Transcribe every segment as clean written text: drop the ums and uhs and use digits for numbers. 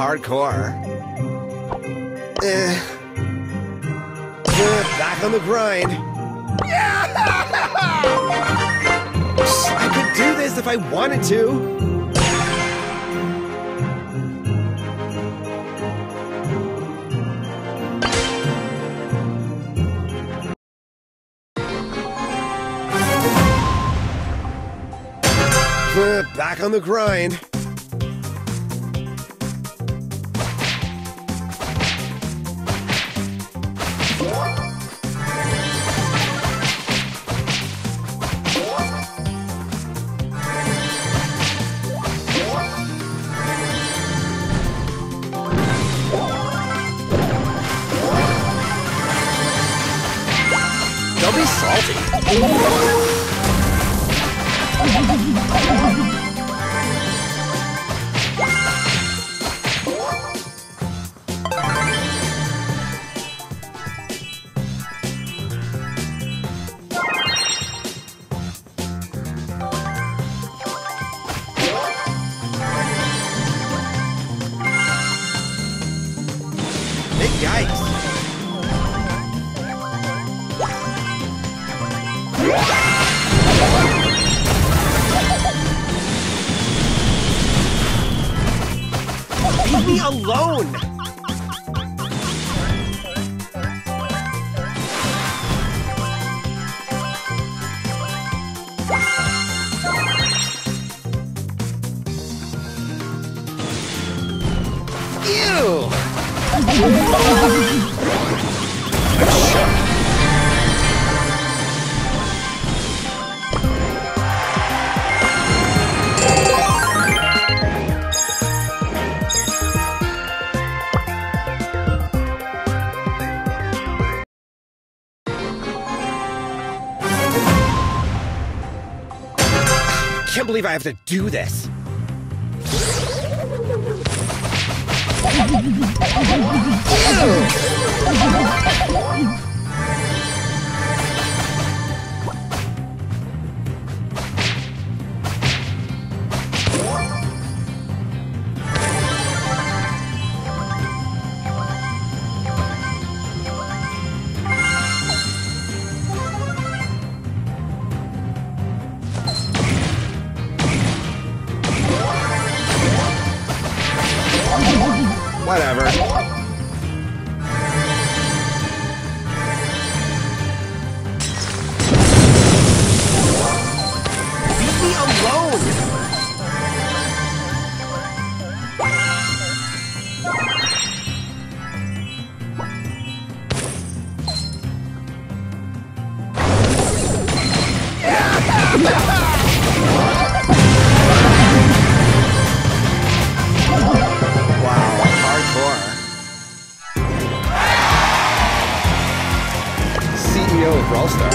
hardcore. Back on the grind. I could do this if I wanted to. Back on the grind. Don't be salty. Leave me alone! Ew! I'm shook. I can't believe I have to do this. Whatever. Leave me alone! For All Stars.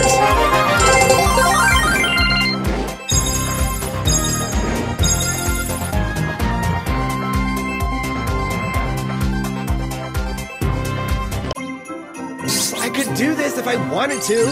I could do this if I wanted to.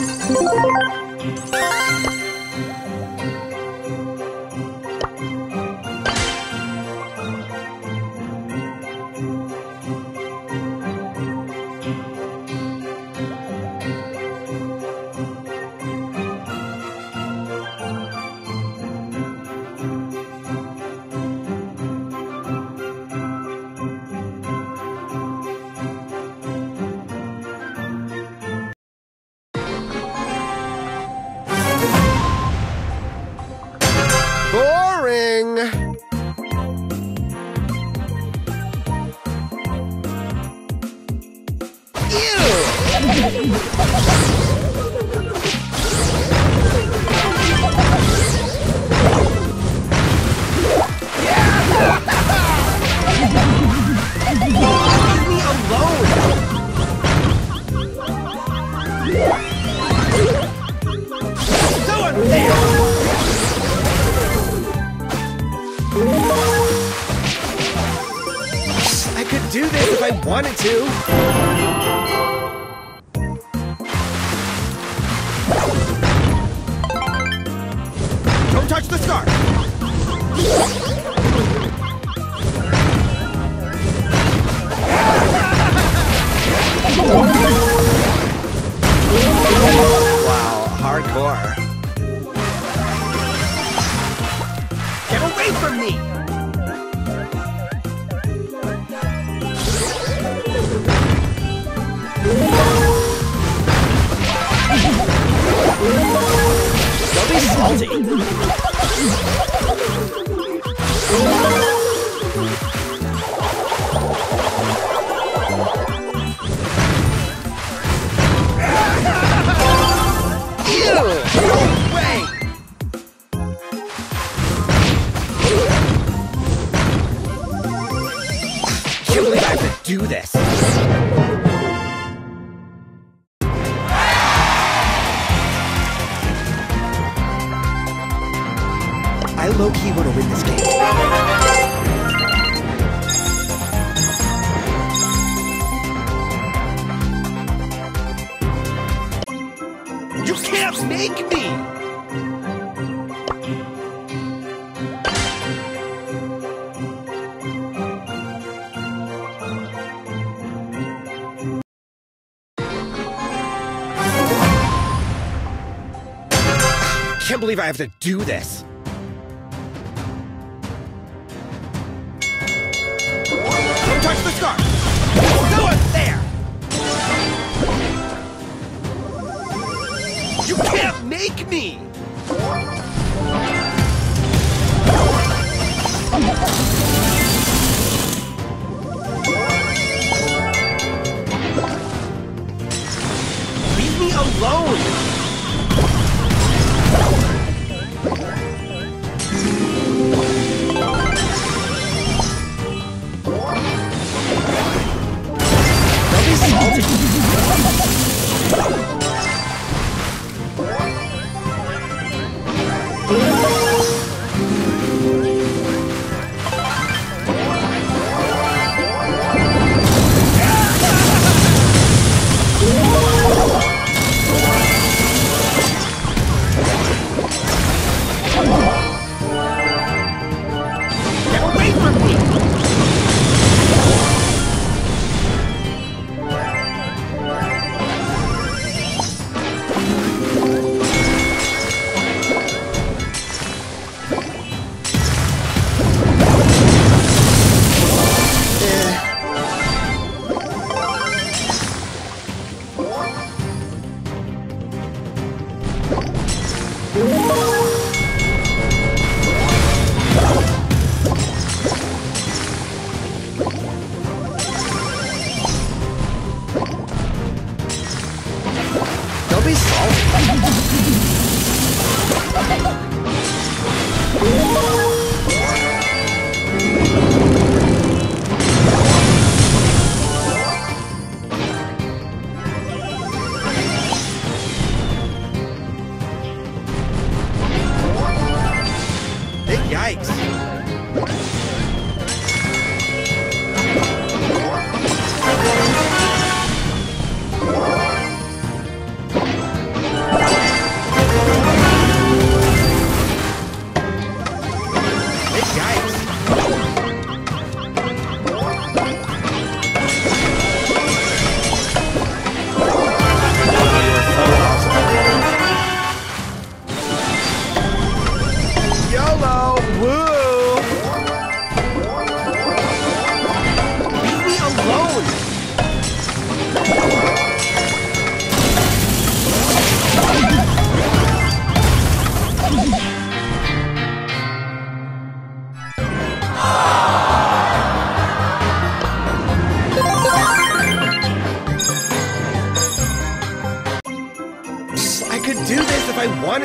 I could do this if I wanted to. Don't touch the scarf! salty. Ew! No way! Surely I could do this. I low-key want to win this game. You can't make me! Can't believe I have to do this. Touch the scarf! No one's there! You can't make me! Leave me alone!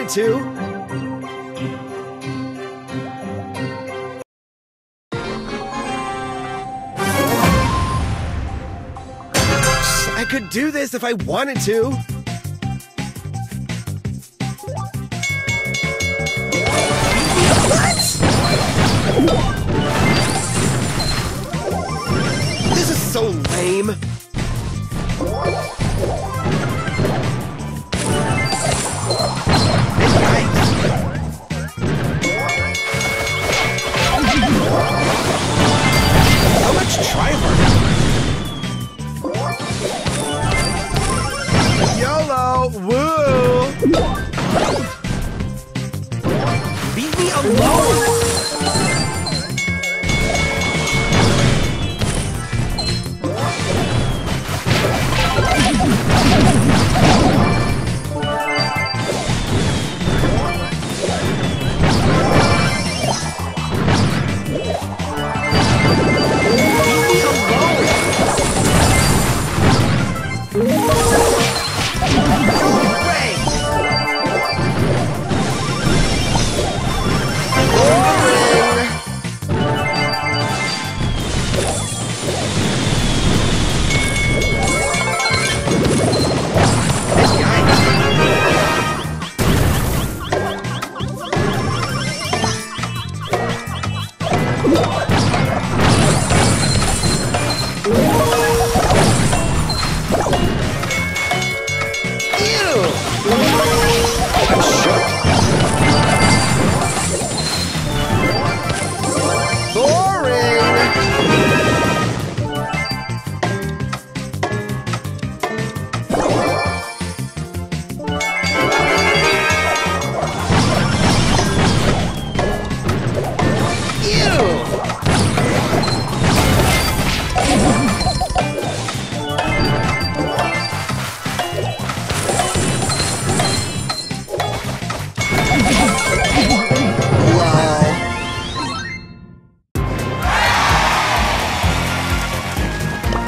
Two. I could do this if I wanted to. What? This is so lame. YOLO! Woo! Leave me alone!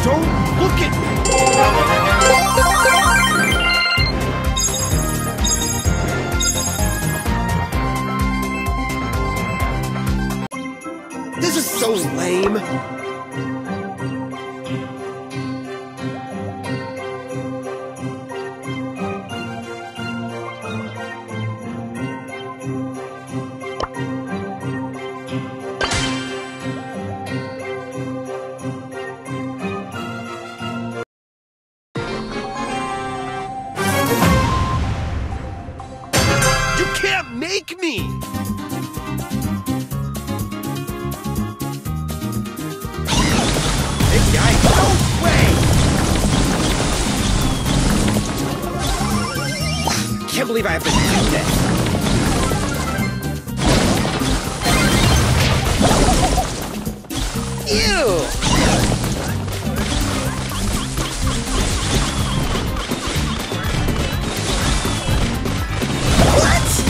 Don't look at me! This is so lame! I believe I have to do this. Ew! What?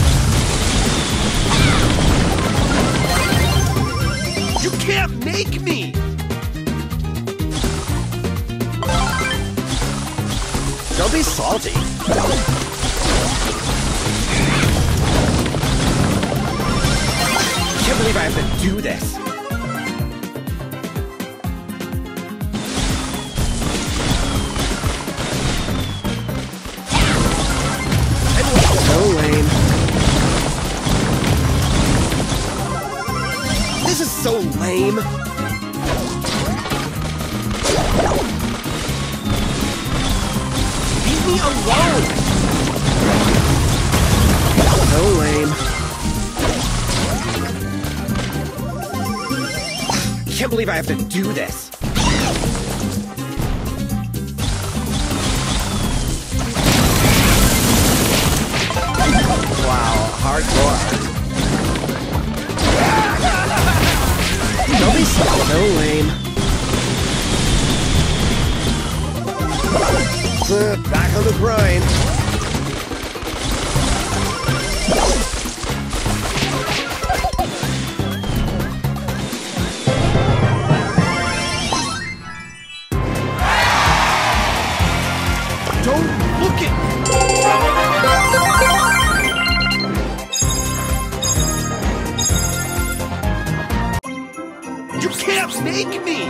You can't make me! Don't be salty. I can't believe I have to do this. I'm so lame. This is so lame. I can't believe I have to do this. Wow, hardcore. Don't be so lame. Back on the grind. You can't make me!